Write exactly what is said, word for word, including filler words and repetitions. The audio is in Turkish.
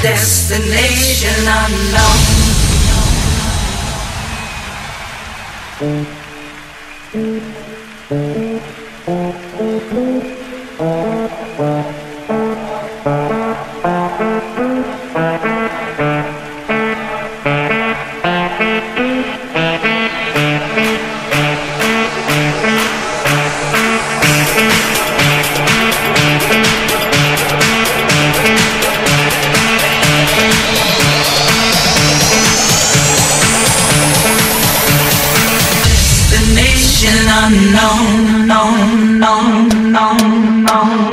Destination unknown, known, known, known, known.